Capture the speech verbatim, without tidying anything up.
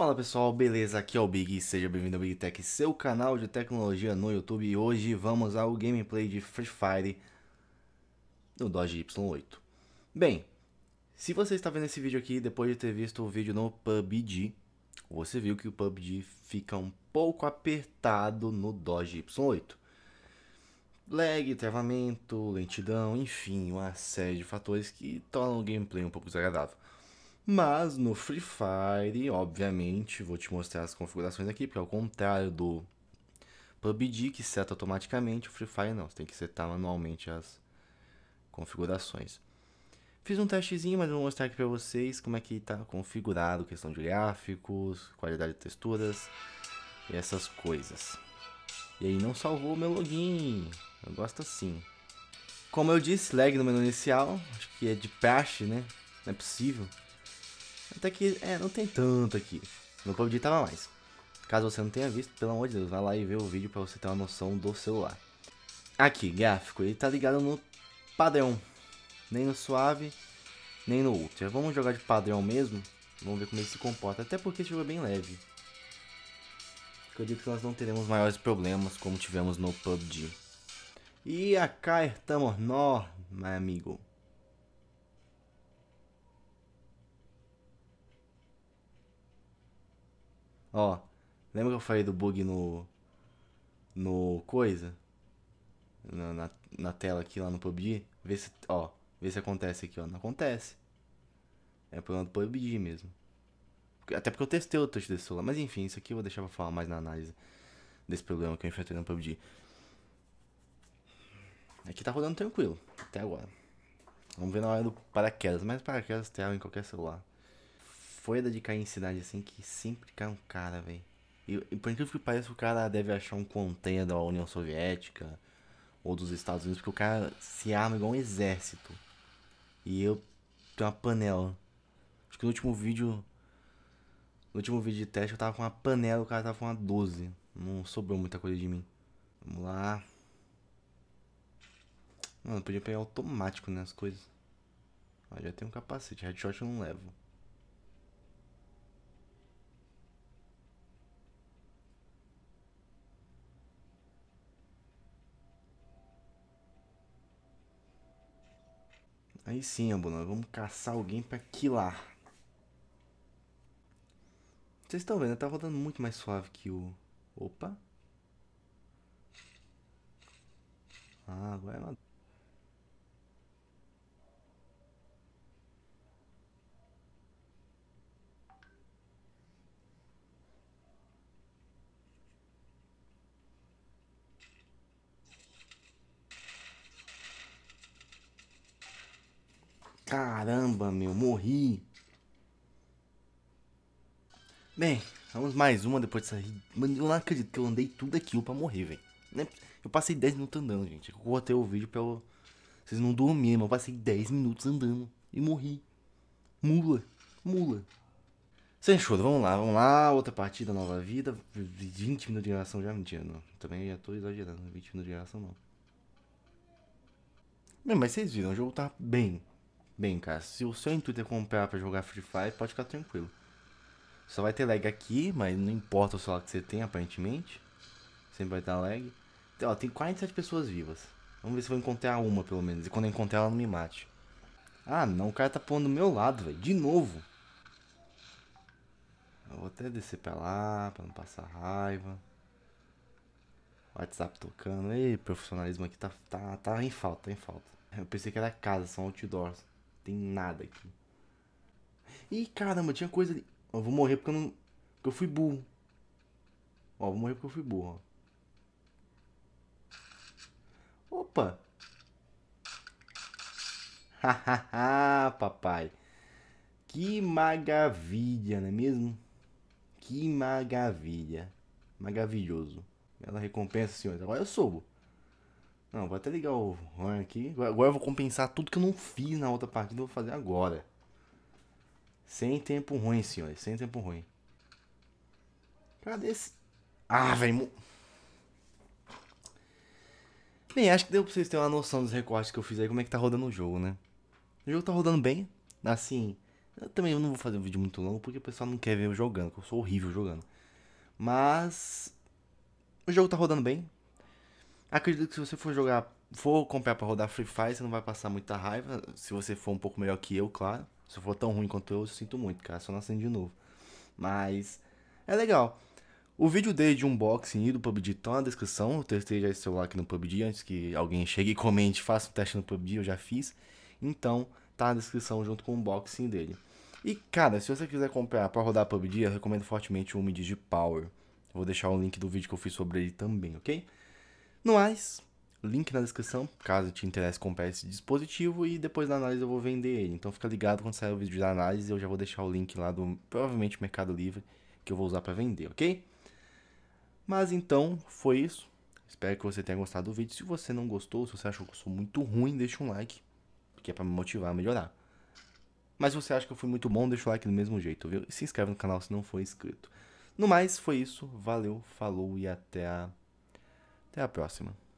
Fala pessoal, beleza? Aqui é o Big, seja bem-vindo ao Big Tech, seu canal de tecnologia no YouTube. E hoje vamos ao gameplay de Free Fire no Doogee Y oito. Bem, se você está vendo esse vídeo aqui depois de ter visto o vídeo no P U B G, você viu que o P U B G fica um pouco apertado no Doogee Y oito. Lag, travamento, lentidão, enfim, uma série de fatores que tornam o gameplay um pouco desagradável. Mas no Free Fire, obviamente, vou te mostrar as configurações aqui, porque ao contrário do P U B G, que seta automaticamente, o Free Fire não, você tem que setar manualmente as configurações. Fiz um testezinho, mas vou mostrar aqui pra vocês como é que tá configurado, questão de gráficos, qualidade de texturas e essas coisas. E aí não salvou o meu login, eu gosto assim. Como eu disse, lag no menu inicial, acho que é de praxe, né? Não é possível. Até que, é, não tem tanto aqui. No P U B G tava mais. Caso você não tenha visto, pelo amor de Deus, vai lá e vê o vídeo pra você ter uma noção do celular. Aqui, gráfico, ele tá ligado no padrão. Nem no suave, nem no ultra. Vamos jogar de padrão mesmo. Vamos ver como ele se comporta, até porque esse jogo é bem leve. Eu digo que nós não teremos maiores problemas como tivemos no P U B G. E acá estamos nós, meu amigo. Ó, lembra que eu falei do bug no... No... coisa? Na, na, na tela aqui, lá no P U B G? Vê se... ó, vê se acontece aqui, ó. Não acontece. É problema do P U B G mesmo. Até porque eu testei o touch desse celular. Mas enfim, isso aqui eu vou deixar pra falar mais na análise desse problema que eu enfrentei no P U B G. Aqui tá rodando tranquilo, até agora. Vamos ver na hora do paraquedas. Mas paraquedas tem em qualquer celular. Foi da de cair em cidade assim que sempre cai um cara, velho. E, e por incrível que pareça, o cara deve achar um container da União Soviética ou dos Estados Unidos, porque o cara se arma igual um exército. E eu tenho uma panela. Acho que no último vídeo. No último vídeo de teste eu tava com uma panela, o cara tava com uma doze. Não sobrou muita coisa de mim. Vamos lá. Mano, eu podia pegar automático, né, as coisas. Ó, já tem um capacete, headshot eu não levo. Aí sim, Abuna, vamos caçar alguém pra killar. Vocês estão vendo, tá rodando muito mais suave que o... Opa! Ah, agora é uma... Caramba, meu, morri! Bem, vamos mais uma depois dessa... Mano, eu não acredito que eu andei tudo aquilo pra morrer, velho. Eu passei dez minutos andando, gente. Eu cortei o vídeo pra eu... vocês não dormirem, mas eu passei dez minutos andando e morri. Mula, mula. Sem choro, vamos lá, vamos lá. Outra partida, nova vida. vinte minutos de gravação já, mentira, não. Também já tô exagerando, vinte minutos de gravação não. Bem, mas vocês viram, o jogo tá bem. Bem, cara, se o seu intuito é comprar pra jogar Free Fire, pode ficar tranquilo. Só vai ter lag aqui, mas não importa o celular que você tem, aparentemente. Sempre vai estar lag. Ó, tem quarenta e sete pessoas vivas. Vamos ver se eu vou encontrar uma, pelo menos. E quando eu encontrar, ela não me mate. Ah, não. O cara tá pulando do meu lado, velho. De novo. Eu vou até descer pra lá, pra não passar raiva. WhatsApp tocando. Ei, profissionalismo aqui tá, tá, tá em falta, tá em falta. Eu pensei que era casa, são outdoors. Não tem nada aqui. Ih, caramba, tinha coisa ali. Eu vou morrer porque eu não... Porque eu fui burro. Ó, vou morrer porque eu fui burro, ó. Opa! Hahaha, papai. Que maravilha, não é mesmo? Que maravilha. Maravilhoso. Bela recompensa, senhores. Agora eu subo. Não, vou até ligar o horn aqui. Agora eu vou compensar tudo que eu não fiz na outra partida. Eu vou fazer agora. Sem tempo ruim, senhores. Sem tempo ruim. Cadê esse... Ah, velho. Bem, acho que deu pra vocês terem uma noção dos recortes que eu fiz aí. Como é que tá rodando o jogo, né? O jogo tá rodando bem. Assim, Eu também não vou fazer um vídeo muito longo, porque o pessoal não quer ver eu jogando, porque eu sou horrível jogando. Mas o jogo tá rodando bem. Acredito que se você for jogar, for comprar pra rodar Free Fire, você não vai passar muita raiva. Se você for um pouco melhor que eu, claro. Se for tão ruim quanto eu, eu sinto muito, cara. Só nascendo de novo. Mas é legal. O vídeo dele de unboxing e do P U B G tá na descrição. Eu testei já esse celular aqui no P U B G. Antes que alguém chegue e comente, faça um teste no P U B G, eu já fiz. Então tá na descrição junto com o unboxing dele. E cara, se você quiser comprar pra rodar P U B G, eu recomendo fortemente o UMIDIGI Power. Vou deixar o link do vídeo que eu fiz sobre ele também, ok? No mais, link na descrição, caso te interesse comprar esse dispositivo, e depois da análise eu vou vender ele. Então fica ligado, quando sair o vídeo da análise eu já vou deixar o link lá do, provavelmente, Mercado Livre, que eu vou usar pra vender, ok? Mas então, foi isso. Espero que você tenha gostado do vídeo. Se você não gostou, se você achou que eu sou muito ruim, deixa um like, porque é pra me motivar a melhorar. Mas se você acha que eu fui muito bom, deixa o like do mesmo jeito, viu? E se inscreve no canal se não for inscrito. No mais, foi isso. Valeu, falou e até a... Até a próxima.